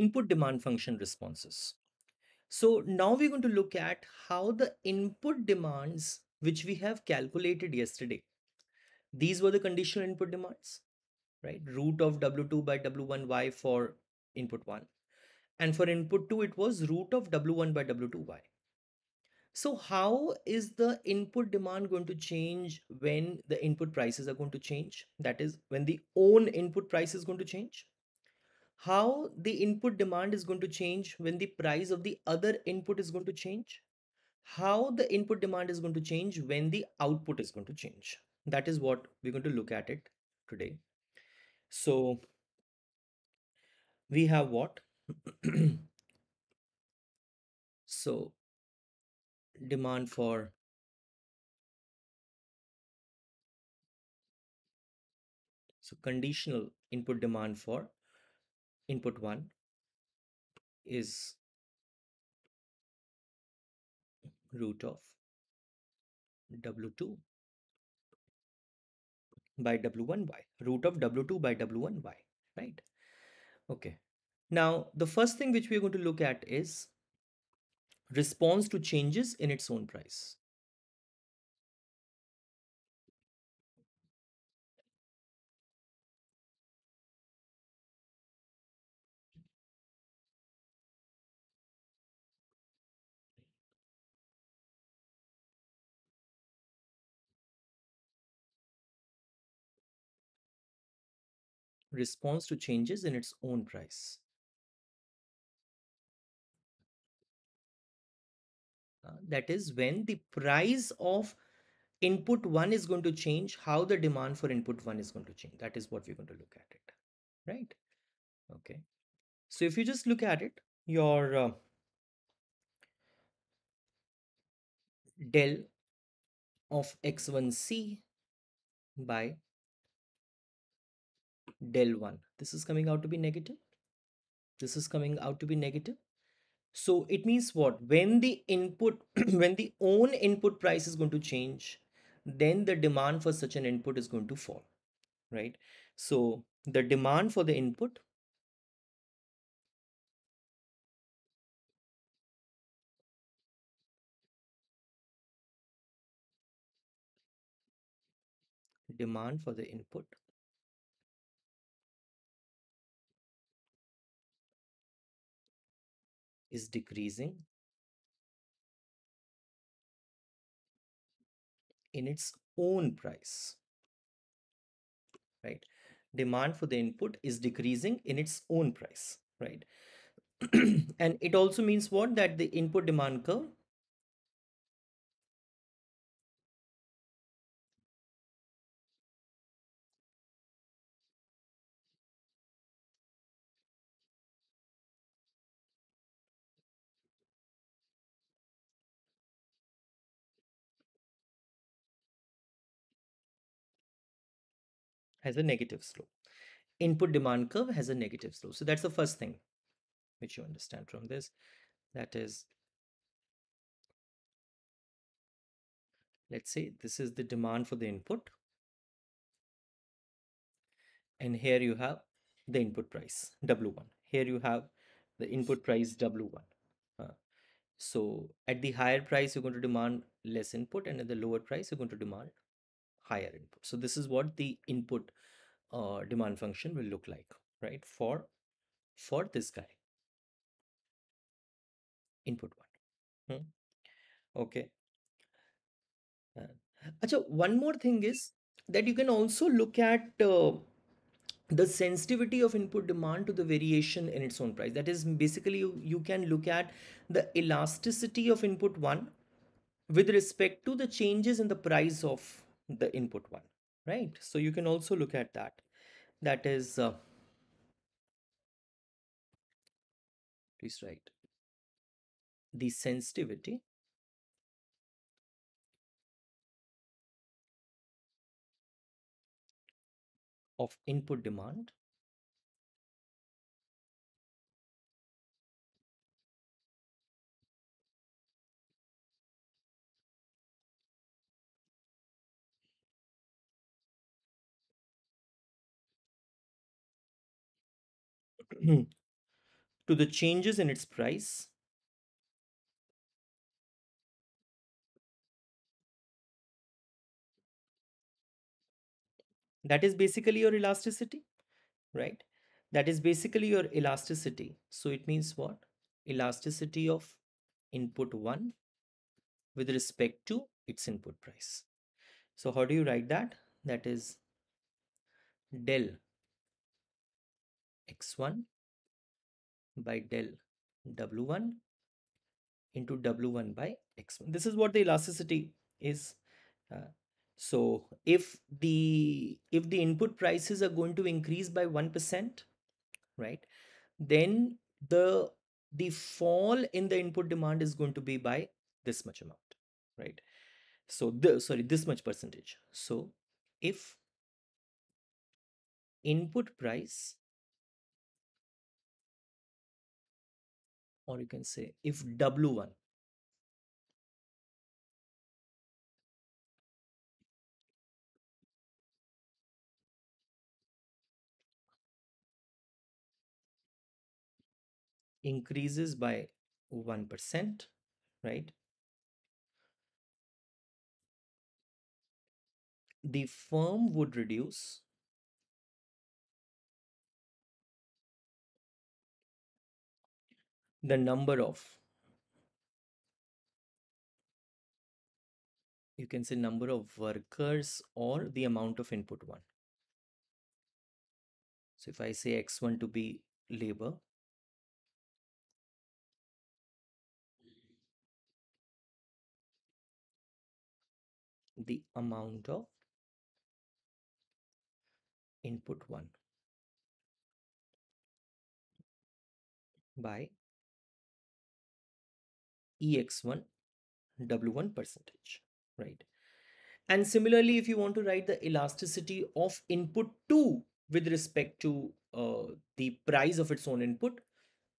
input demand function responses. So now we're going to look at how the input demands which we have calculated yesterday. These were the conditional input demands, right? Root of W2 by W1Y for input 1. And for input 2, it was root of W1 by W2Y. So how is the input demand going to change when the input prices are going to change? That is, when the own input price is going to change. How the input demand is going to change when the price of the other input is going to change. How the input demand is going to change when the output is going to change. That is what we're going to look at it today. So we have what? So demand for conditional input demand for input 1 is root of W2 by W1Y, root of W2 by W1Y, right? Okay. Now, the first thing which we are going to look at is response to changes in its own price. Response to changes in its own price. That is, when the price of input 1 is going to change, how the demand for input 1 is going to change. That is what we're going to look at it, right? Okay. So if you just look at it, your del of x1c by del 1. This is coming out to be negative. This is coming out to be negative. So it means what? When the input, when the own input price is going to change, then the demand for such an input is going to fall, right? So the demand for the input is decreasing in its own price, right? Demand for the input is decreasing in its own price, right? And it also means what? That the input demand curve has a negative slope. Input demand curve has a negative slope. So that's the first thing which you understand from this. That is, let's say this is the demand for the input. And here you have the input price W1. Here you have the input price W1. So at the higher price, you're going to demand less input, and at the lower price, you're going to demand higher input. So this is what the input demand function will look like, right? For this guy, input 1. Okay. One more thing is that you can also look at the sensitivity of input demand to the variation in its own price. That is, basically you can look at the elasticity of input 1 with respect to the changes in the price of the input 1, right? So you can also look at that. That is, please write the sensitivity of input demand to the changes in its price . That is basically your elasticity, right? That is basically your elasticity. So it means what? Elasticity of input 1 with respect to its input price. So how do you write that? That is del x1 by del w1 into w1 by x1. This is what the elasticity is. So if the input prices are going to increase by 1%, right, then the fall in the input demand is going to be by this much amount, right? So this much percentage. So if input price, or you can say if W1 increases by 1%, right, the firm would reduce the number of, you can say, number of workers or the amount of input 1. So if I say x1 to be labor, the amount of input 1 by EX1 W1 percentage, right? And similarly, if you want to write the elasticity of input 2 with respect to the price of its own input,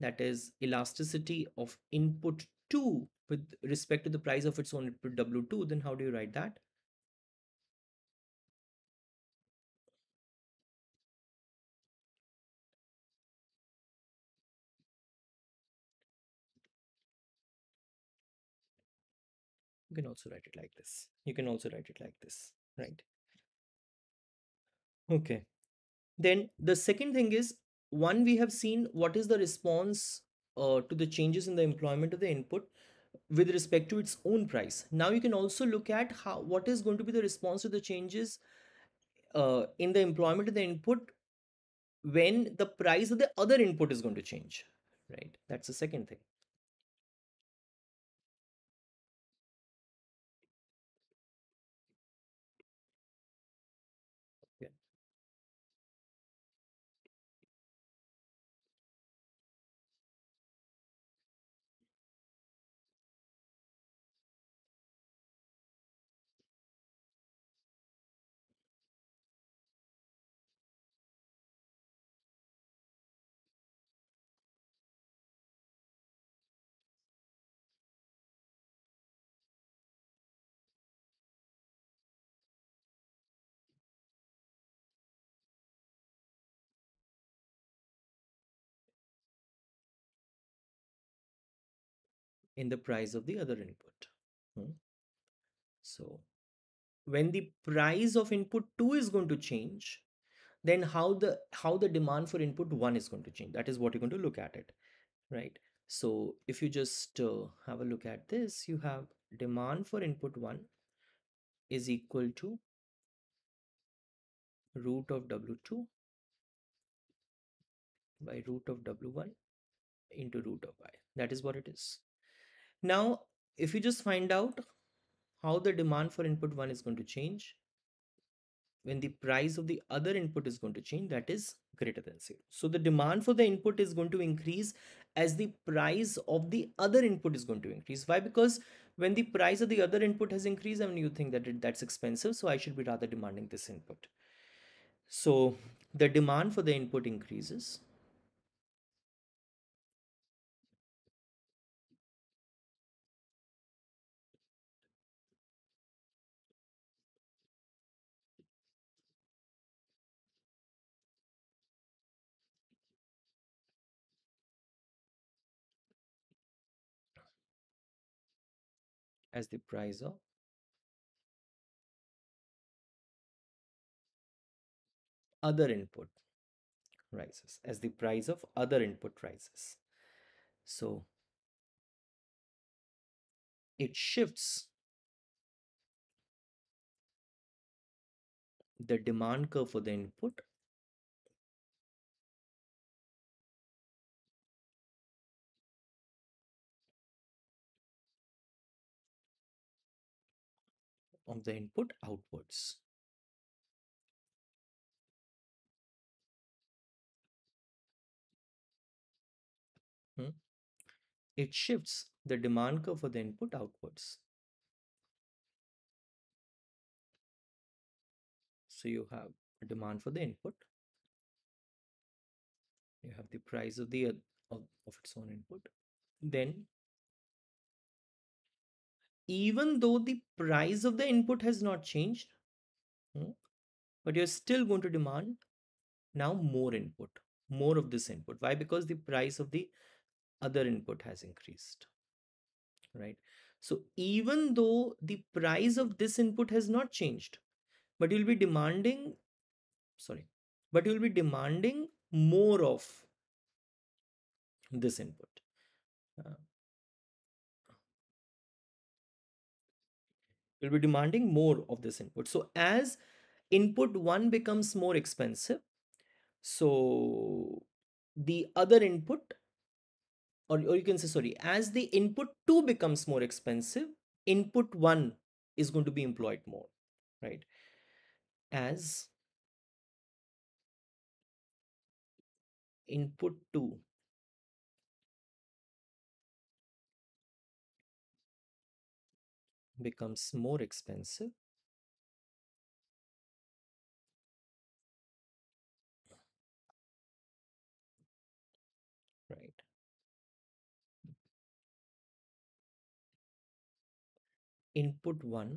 that is elasticity of input 2 with respect to the price of its own input W2, then how do you write that? You can also write it like this. You can also write it like this, right? Okay. Then the second thing is, one, we have seen what is the response to the changes in the employment of the input with respect to its own price. Now you can also look at how, what is going to be the response to the changes in the employment of the input when the price of the other input is going to change, right? That's the second thing. In the price of the other input. So when the price of input 2 is going to change, then how the demand for input 1 is going to change. That is what you're going to look at it, right? So if you just have a look at this, you have demand for input 1 is equal to root of W2 by root of W1 into root of Y. That is what it is. Now, if you just find out how the demand for input 1 is going to change when the price of the other input is going to change, that is greater than 0. So the demand for the input is going to increase as the price of the other input is going to increase. Why? Because when the price of the other input has increased, I mean, you think that that's expensive, so I should be rather demanding this input. So the demand for the input increases as the price of other input rises, as the price of other input rises. So it shifts the demand curve for the input of the input outwards. It shifts the demand curve for the input outwards. So you have a demand for the input. You have the price of the of its own input. Then, even though the price of the input has not changed, but you're still going to demand now more input, more of this input. Why? Because the price of the other input has increased, right? So even though the price of this input has not changed, but you'll be demanding, but you'll be demanding more of this input. You'll be demanding more of this input. So as input one becomes more expensive, so the other input, or you can say, as the input 2 becomes more expensive, input 1 is going to be employed more, right? As input 2 becomes more expensive, right? Input 1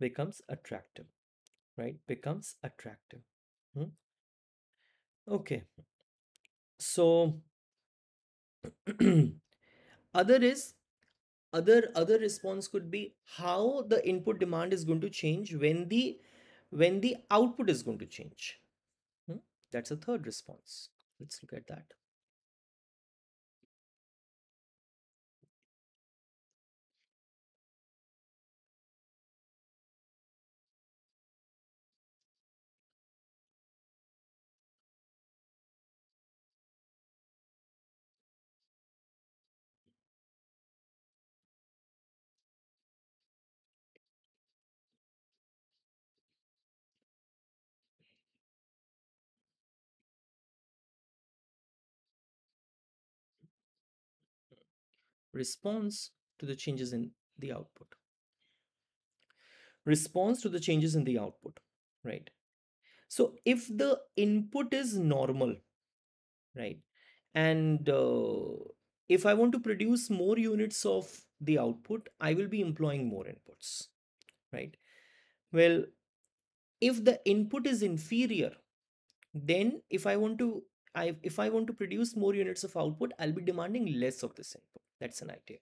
becomes attractive, right? Becomes attractive. Okay. So other response could be how the input demand is going to change when the output is going to change. That's a third response. Let's look at that. Response to the changes in the output. Response to the changes in the output, right? So if the input is normal, right, and if I want to produce more units of the output, I will be employing more inputs, right? Well, if the input is inferior, then if I want to produce more units of output, I'll be demanding less of this input. That's an idea.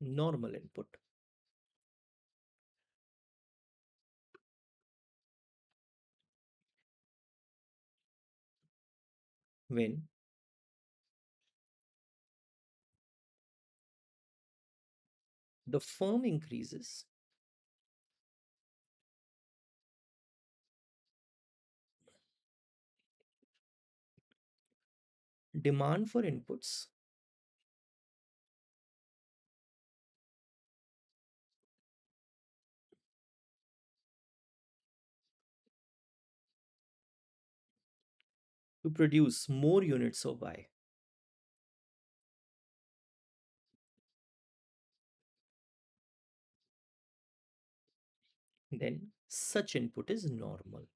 Normal input. When the firm increases, demand for inputs to produce more units of Y then such input is normal.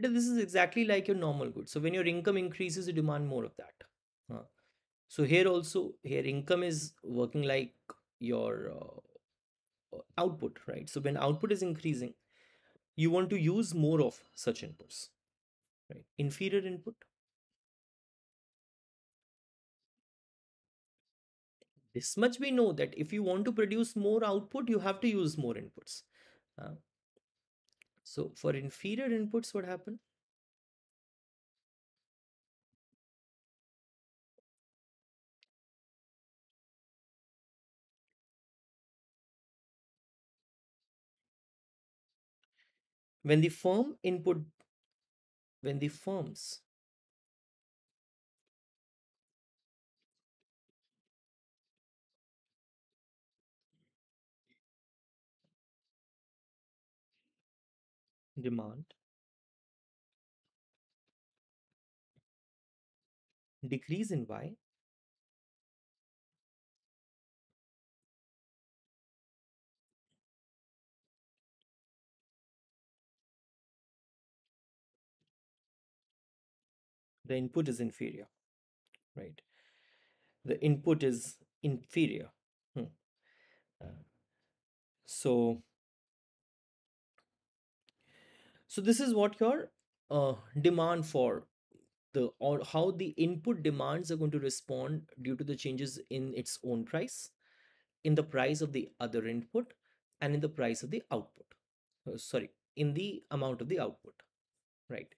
But this is exactly like your normal goods. So when your income increases, you demand more of that. So here also, here income is working like your output, right? So when output is increasing, you want to use more of such inputs, right? Inferior input, this much we know that if you want to produce more output, you have to use more inputs. So for inferior inputs, what happened? When the firm's demand decrease in Y, the input is inferior, right? The input is inferior. So this is what your demand for the, or how the input demands are going to respond due to the changes in its own price, in the price of the other input, and in the price of the output. Sorry, in the amount of the output, right?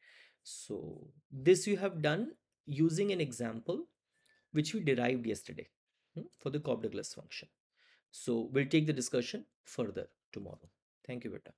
So this you have done using an example which we derived yesterday for the Cobb Douglas function. So we'll take the discussion further tomorrow. Thank you, beta.